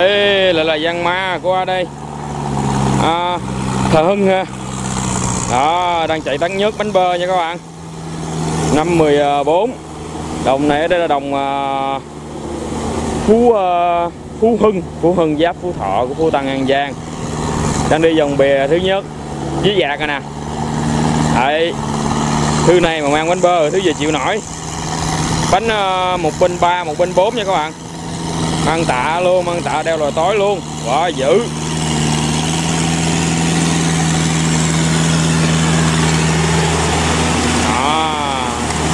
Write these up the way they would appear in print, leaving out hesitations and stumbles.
Đây là Yanmar qua đây thờ Hưng ha. Đó, đang chạy tán nhớt bánh bơ nha các bạn. Năm 14. Đồng này ở đây là đồng Phú Hưng giáp Phú Thọ của Phú Tân An Giang. Đang đi dòng bè thứ nhất dưới dạc rồi nè. Đấy, thứ này mà mang bánh bơ thứ gì chịu nổi. Bánh một bên 3, một bên 4 nha các bạn. Ăn tạ luôn, ăn tạ đeo lòi tối luôn. Quá dữ. Đó,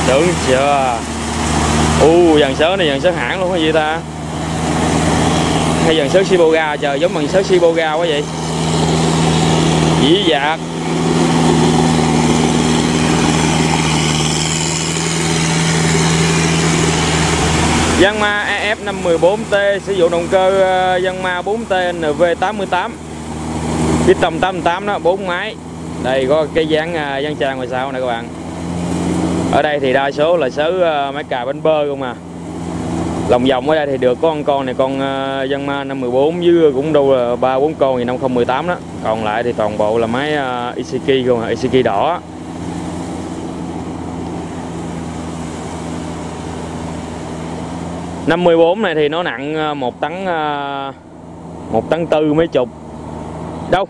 tưởng chưa. Dàn sớ này dàn sớ hãng luôn hả vậy ta? Hay dàn sớ Shiboga, trời giống bằng sớ Shiboga quá vậy. Dĩ dạc. Yanmar EF514T sử dụng động cơ Yanmar 4T NV88 cái tầm 88 đó, 4 máy. Đây có cái dán tràn ngoài sau nè các bạn. Ở đây thì đa số là sớ máy cà bánh bơ không à. Lòng vòng ở đây thì được có con này, con Yanmar 514 với cũng đâu là 3-4 con thì 5018 đó. Còn lại thì toàn bộ là máy Iseki không à, Iseki đỏ. Năm 14 này thì nó nặng 1 tấn 4 mấy chục. Đâu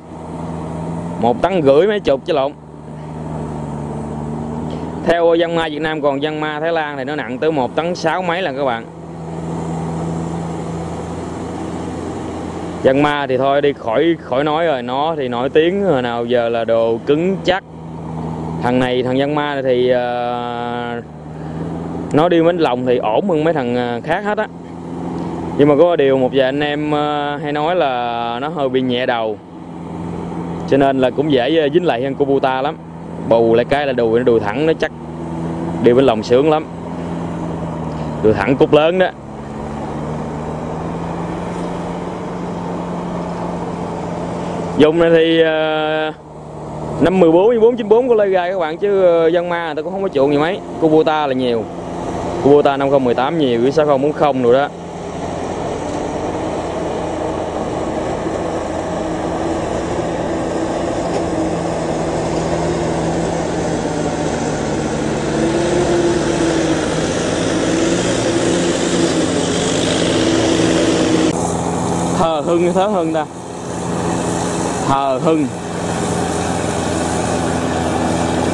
1 tấn rưỡi mấy chục chứ lộn. Theo Yanmar Việt Nam, còn Yanmar Thái Lan thì nó nặng tới 1 tấn 6 mấy lần các bạn. Yanmar thì thôi đi khỏi nói rồi, nó thì nổi tiếng hồi nào giờ là đồ cứng chắc. Thằng này, thằng Yanmar thì nó đi bánh lòng thì ổn hơn mấy thằng khác hết á. Nhưng mà có điều một vài anh em hay nói là nó hơi bị nhẹ đầu, cho nên là cũng dễ dính lại hơn Kubota lắm. Bù lại cái là đùi nó đùi thẳng, nó chắc. Đi bánh lòng sướng lắm. Đùi thẳng cúc lớn đó. Dùng này thì 514 494 có lơi gai các bạn, chứ Yanmar người ta cũng không có chuộng gì mấy. Kubota là nhiều. Kubota 5018 nhiều, cái 6040 rồi đó. Thờ Hưng, Thớ Hưng ta. Thờ Hưng.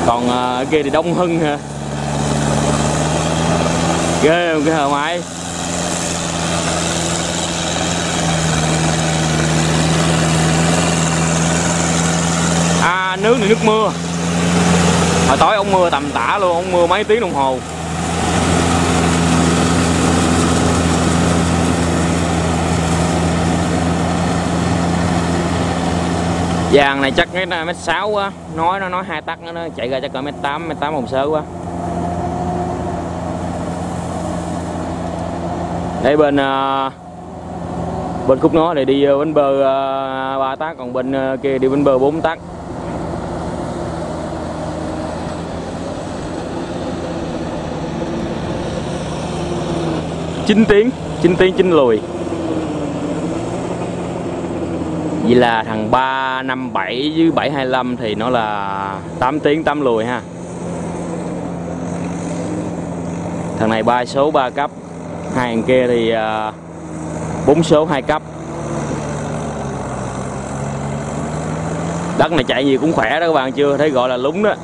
Còn ở kia thì Đông Hưng hả? Ghê không cái hờ máy. À, nước này nước mưa. Hồi tối ông mưa tầm tã luôn, ông mưa mấy tiếng đồng hồ. Vàng này chắc cái 1m6 quá. Nói 2 tắc nữa, nó chạy ra chắc cỡ 1m8, 1m8 hồn sơ quá. Đây bên khúc nó này đi bánh bơ 3 tắc, còn bên kia đi bánh bơ 4 tắc. Chín tiếng lùi. Vậy là thằng 357 với 725 thì nó là 8 tiếng 8 lùi ha. Thằng này 3 số 3 cấp, hai thằng kia thì 4 số 2 cấp. Đất này chạy nhiều cũng khỏe đó các bạn, chưa thấy gọi là lúng đó.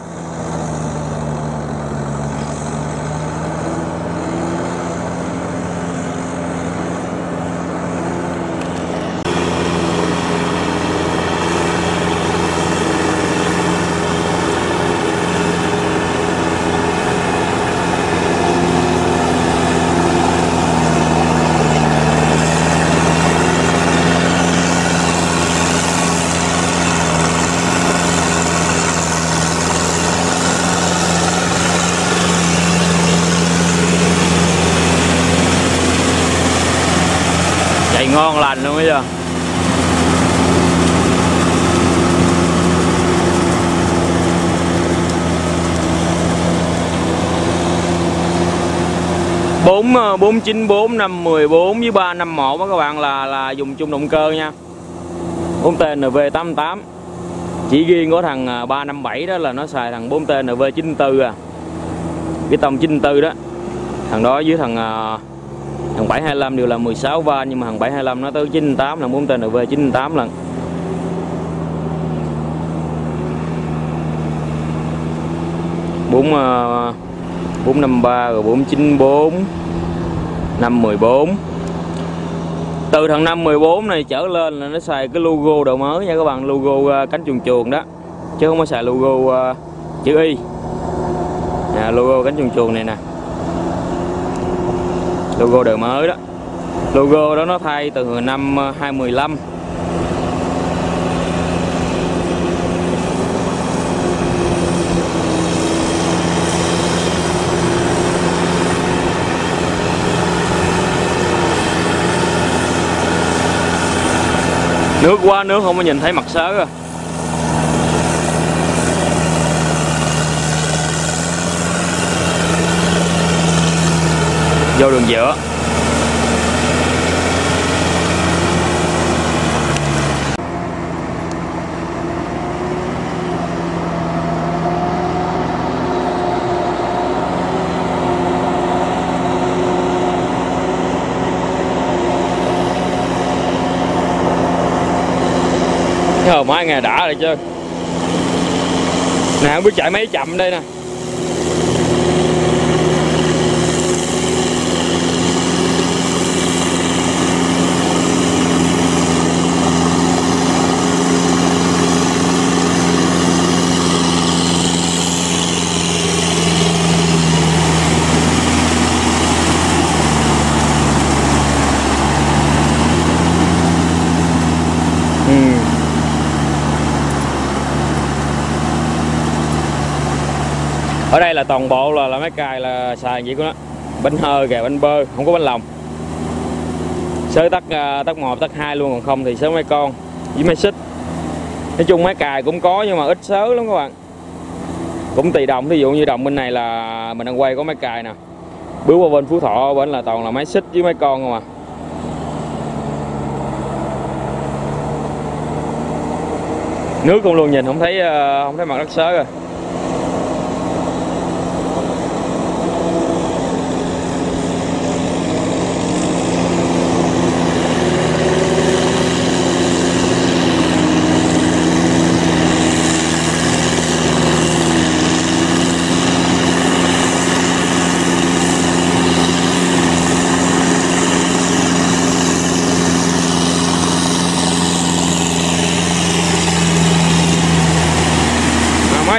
Ngon lành luôn bây giờ. 494 514 với 351 đó các bạn, là dùng chung động cơ nha. 4TNV88. Chỉ riêng có thằng 357 đó là nó xài thằng 4TNV94 à. Cái tông 94 đó. Thằng đó với thằng 725 đều là 16 van, nhưng mà thằng 725 nó tới 98 lần, 4TNV98 lần. Bốn năm ba rồi 494 514. Từ thằng 514 này trở lên là nó xài cái logo đồ mới nha các bạn, logo cánh chuồn chuồn đó, chứ không có xài logo chữ Y nè. Logo cánh chuồn chuồn này nè, logo đời mới đó, logo đó nó thay từ năm 2015. Nước quá, nước không có nhìn thấy mặt sớ rồi. Vô đường giữa. Trời, máy nghe đã rồi chứ. Nè, không biết chạy máy chậm đây nè. Ở đây là toàn bộ là máy cài là xài vậy của nó. Bánh hơi kìa, bánh bơ, không có bánh lòng. Sới tắt 1, tắt 2 luôn, còn không thì sới máy con với máy xích. Nói chung máy cài cũng có nhưng mà ít sới lắm các bạn. Cũng tùy đồng, ví dụ như đồng bên này là mình đang quay có máy cài nè. Bước qua bên Phú Thọ bên là toàn là máy xích với máy con không à. Nước cũng luôn nhìn không thấy mặt đất sới rồi.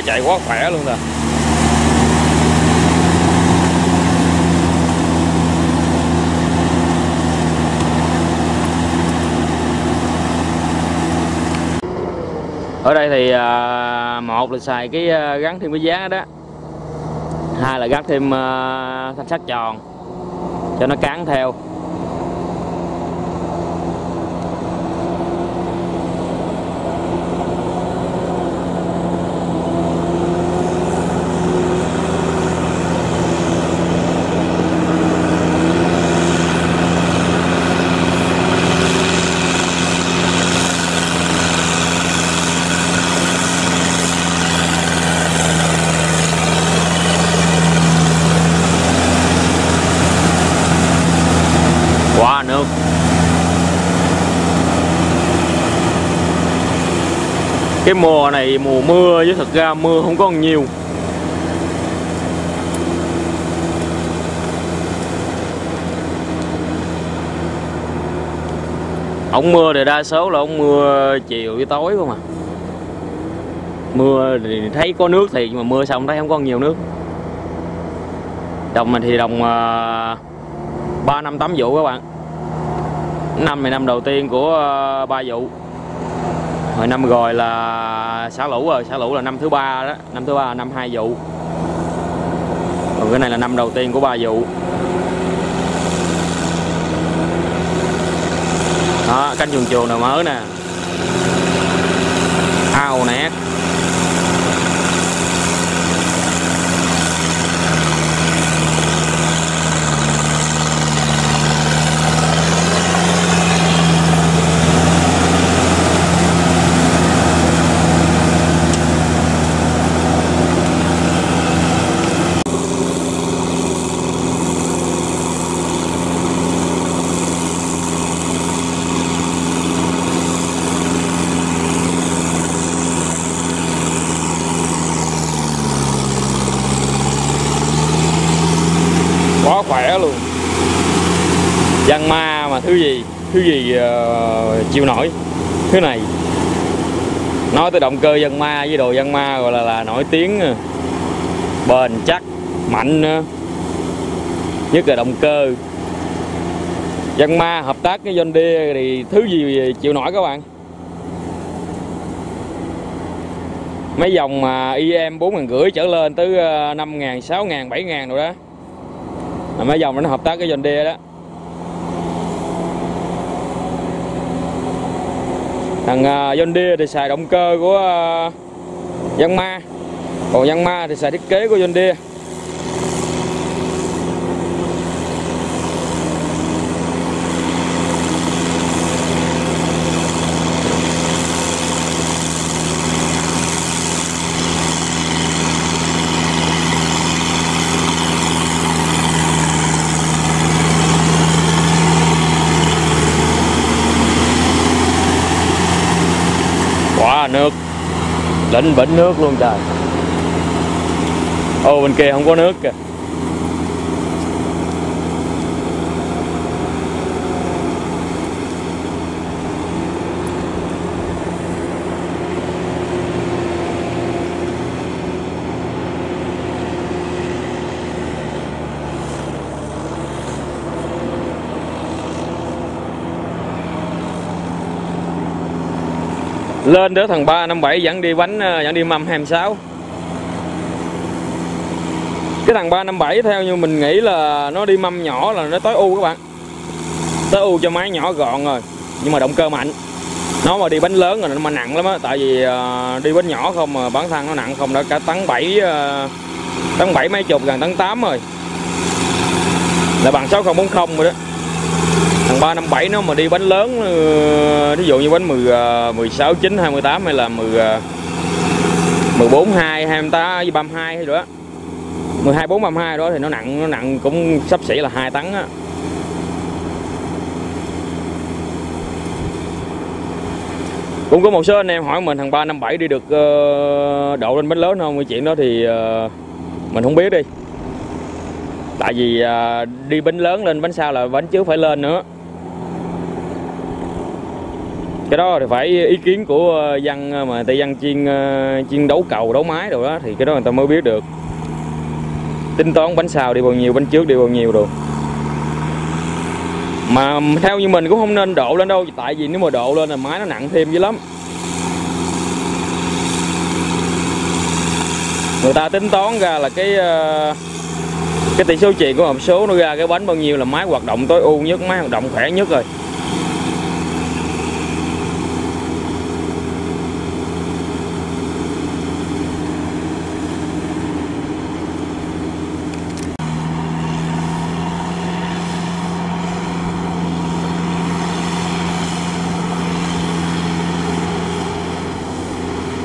Chạy quá khỏe luôn rồi. Ở đây thì một là xài cái gắn thêm cái giá đó, hai là gắn thêm thanh sắt tròn cho nó cán theo. Cái mùa này mùa mưa chứ thật ra mưa không có nhiều. Ổng mưa thì đa số là ổng mưa chiều với tối không à. Mưa thì thấy có nước thiệt, nhưng mà mưa xong thấy không có nhiều nước. Đồng mình thì đồng 3 năm 8 vụ các bạn. Năm này năm đầu tiên của 3 vụ. Hồi năm rồi là xả lũ rồi, xả lũ là năm thứ ba đó, năm thứ ba là năm 2 vụ. Còn cái này là năm đầu tiên của 3 vụ. Đó, cánh chuồn chuồn nào mới nè. Ao nét. Yanmar mà thứ gì chịu nổi. Thứ này nói tới động cơ Yanmar với đồ Yanmar gọi là nổi tiếng, bền chắc, mạnh nữa. Nhất là động cơ Yanmar hợp tác với John Deere thì thứ gì chịu nổi các bạn. Mấy dòng mà EM 4.500 trở lên tới 5.000, 6.000, 7.000 rồi đó là mấy dòng nó hợp tác với John Deere đó. Thằng John Deere thì xài động cơ của Yanmar, còn Yanmar thì xài thiết kế của John Deere. Nước đỉnh bỉnh nước luôn trời. Ô bên kia không có nước kìa. Lên đứa thằng 357 dẫn đi mâm 26. Cái thằng 357 theo như mình nghĩ là nó đi mâm nhỏ là nó tối ưu các bạn. Tối ưu cho máy nhỏ gọn rồi, nhưng mà động cơ mạnh. Nó mà đi bánh lớn rồi nó mà nặng lắm á, tại vì đi bánh nhỏ không mà bản thân nó nặng không đã cả tấn 7 mấy chục, gần tấn 8 rồi. Là bằng 6040 rồi đó. Thằng 357 nó mà đi bánh lớn, ví dụ như bánh 16, 9, 28 hay là 14, 2, 28, 32 hay đó, 12, 4, 32 đó thì nó nặng cũng sắp xỉ là 2 tấn á. Cũng có một số anh em hỏi mình thằng 357 đi được độ lên bánh lớn không, cái chuyện đó thì mình không biết đi. Tại vì đi bánh lớn lên bánh sau là bánh trước phải lên nữa. Cái đó thì phải ý kiến của dân mà tại dân chuyên đấu cầu, đấu máy rồi đó thì cái đó người ta mới biết được. Tính toán bánh sau đi bao nhiêu, bánh trước đi bao nhiêu rồi. Mà theo như mình cũng không nên độ lên đâu, tại vì nếu mà độ lên là máy nó nặng thêm dữ lắm. Người ta tính toán ra là cái tỷ số chuyền của hộp số nó ra cái bánh bao nhiêu là máy hoạt động tối ưu nhất, máy hoạt động khỏe nhất rồi.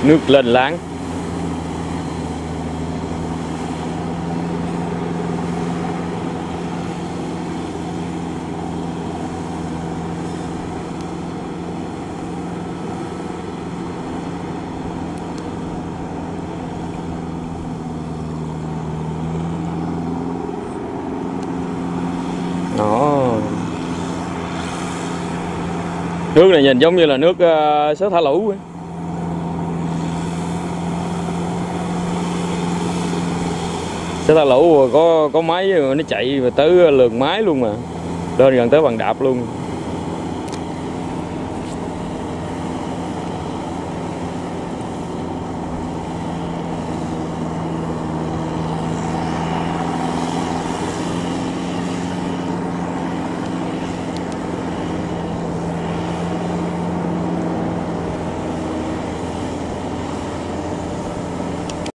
Nước lên láng. Nước này nhìn giống như là nước số thả lũ. Số thả lũ có máy nó chạy tới lường máy luôn mà. Lên gần tới bằng đạp luôn.